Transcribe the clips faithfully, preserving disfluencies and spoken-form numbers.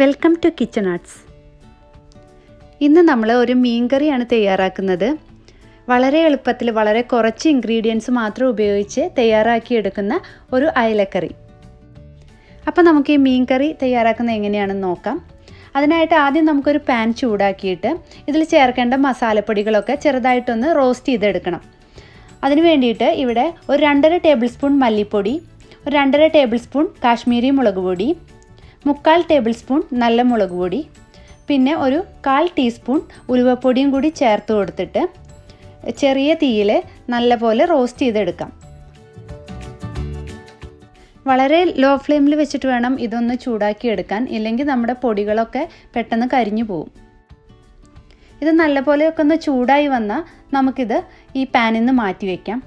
Welcome to kitchen arts. ഇന്ന് നമ്മൾ ഒരു മീൻ കറിയാണ് തയ്യാറാക്കുന്നത്. വളരെ എളുപ്പത്തിൽ വളരെ കുറച്ച് ഇൻഗ്രീഡിയൻസ് മാത്രം ഉപയോഗിച്ച് തയ്യാറാക്കിയെടുക്കുന്ന ഒരു അയലക്കറി. അപ്പോൾ നമുക്ക് ഈ മീൻ കറി തയ്യാറാക്കുന്നത് എങ്ങനെയാണെന്ന് നോക്കാം. അതിനായിട്ട് ആദ്യം നമുക്കൊരു പാൻ ചൂടാക്കിയിട്ട് ഇതിൽ ചേർക്കേണ്ട മസാലപ്പൊടികളൊക്കെ ചെറുതായിട്ടൊന്ന് റോസ്റ്റ് ചെയ്തെടുക്കണം. അതിന് വേണ്ടിയിട്ട് ഇവിടെ ഒരു രണ്ടര ടേബിൾ സ്പൂൺ മല്ലിപ്പൊടി, ഒരു രണ്ടര ടേബിൾ സ്പൂൺ കാശ്മീരി മുളക് പൊടി, മുക്കാൽ ടേബിൾ സ്പൂൺ നല്ല മുളക് പൊടി, പിന്നെ ഒരു കാൽ ടീസ്പൂൺ ഉലുവപ്പൊടിയും കൂടി ചേർത്ത് കൊടുത്തിട്ട് ചെറിയ തീയിൽ നല്ലപോലെ റോസ്റ്റ് ചെയ്തെടുക്കാം. വളരെ ലോ ഫ്ലെയിമിൽ വെച്ചിട്ട് വേണം ഇതൊന്ന് ചൂടാക്കിയെടുക്കാൻ, ഇല്ലെങ്കിൽ നമ്മുടെ പൊടികളൊക്കെ പെട്ടെന്ന് കരിഞ്ഞു പോകും. ഇത് നല്ലപോലെയൊക്കെ ഒന്ന് ചൂടായി വന്നാൽ നമുക്കിത് ഈ പാനിൽ നിന്ന് മാറ്റി വയ്ക്കാം.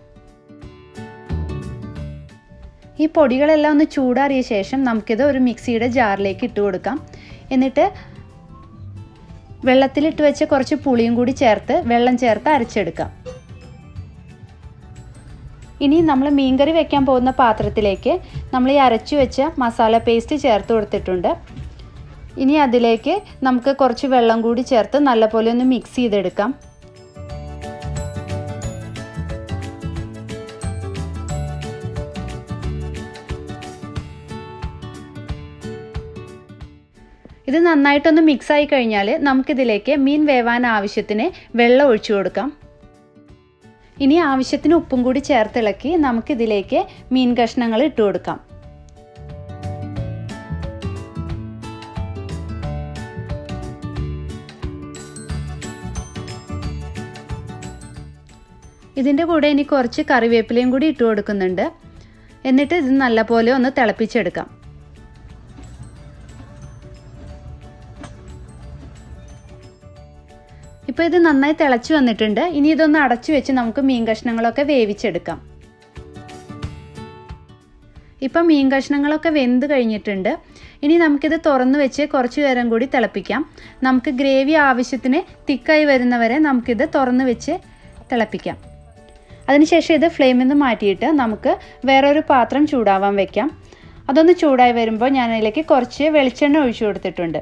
ഈ പൊടികളെല്ലാം ഒന്ന് ചൂടാറിയ ശേഷം നമുക്കിത് ഒരു മിക്സിയുടെ ജാറിലേക്ക് ഇട്ട് കൊടുക്കാം. എന്നിട്ട് വെള്ളത്തിലിട്ട് വെച്ച് കുറച്ച് പുളിയും കൂടി ചേർത്ത് വെള്ളം ചേർത്ത് അരച്ചെടുക്കാം. ഇനി നമ്മൾ മീൻകറി വെക്കാൻ പോകുന്ന പാത്രത്തിലേക്ക് നമ്മൾ ഈ അരച്ചു വെച്ച മസാല പേസ്റ്റ് ചേർത്ത് കൊടുത്തിട്ടുണ്ട്. ഇനി അതിലേക്ക് നമുക്ക് കുറച്ച് വെള്ളം കൂടി ചേർത്ത് നല്ലപോലെ ഒന്ന് മിക്സ് ചെയ്തെടുക്കാം. ഇത് നന്നായിട്ടൊന്ന് മിക്സായി കഴിഞ്ഞാൽ നമുക്കിതിലേക്ക് മീൻ വേവാൻ ആവശ്യത്തിന് വെള്ളം ഒഴിച്ചു കൊടുക്കാം. ഇനി ആവശ്യത്തിന് ഉപ്പും കൂടി ചേർത്തിളക്കി നമുക്കിതിലേക്ക് മീൻ കഷ്ണങ്ങൾ ഇട്ട് കൊടുക്കാം. ഇതിൻ്റെ കൂടെ ഇനി കുറച്ച് കറിവേപ്പിലയും കൂടി ഇട്ട് കൊടുക്കുന്നുണ്ട്. എന്നിട്ട് ഇത് നല്ലപോലെ ഒന്ന് തിളപ്പിച്ചെടുക്കാം. ഇപ്പോൾ ഇത് നന്നായി തിളച്ചു വന്നിട്ടുണ്ട്. ഇനി ഇതൊന്ന് അടച്ചു വെച്ച് നമുക്ക് മീൻ കഷ്ണങ്ങളൊക്കെ വേവിച്ചെടുക്കാം. ഇപ്പം മീൻ കഷ്ണങ്ങളൊക്കെ വെന്ത് കഴിഞ്ഞിട്ടുണ്ട്. ഇനി നമുക്കിത് തുറന്നു വെച്ച് കുറച്ച് നേരം കൂടി തിളപ്പിക്കാം. നമുക്ക് ഗ്രേവി ആവശ്യത്തിന് തിക്കായി വരുന്നവരെ നമുക്കിത് തുറന്നു വെച്ച് തിളപ്പിക്കാം. അതിനുശേഷം ഇത് ഫ്ലെയിമിൽ നിന്ന് മാറ്റിയിട്ട് നമുക്ക് വേറൊരു പാത്രം ചൂടാവാൻ വെക്കാം. അതൊന്ന് ചൂടായി വരുമ്പോൾ ഞാൻ അതിലേക്ക് കുറച്ച് വെളിച്ചെണ്ണ ഒഴിച്ചു കൊടുത്തിട്ടുണ്ട്.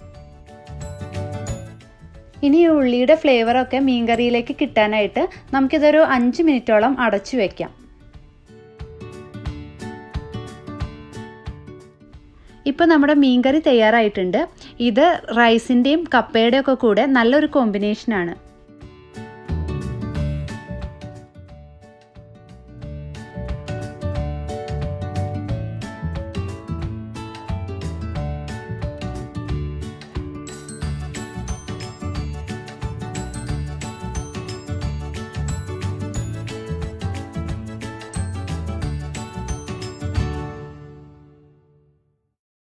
ഇനി ഈ ഉള്ളിയുടെ ഫ്ലേവറൊക്കെ മീൻകറിയിലേക്ക് കിട്ടാനായിട്ട് നമുക്കിതൊരു അഞ്ച് മിനിറ്റോളം അടച്ചു വയ്ക്കാം. ഇപ്പോൾ നമ്മുടെ മീൻകറി തയ്യാറായിട്ടുണ്ട്. ഇത് റൈസിൻ്റെയും കപ്പയുടെയൊക്കെ കൂടെ നല്ലൊരു കോമ്പിനേഷനാണ്.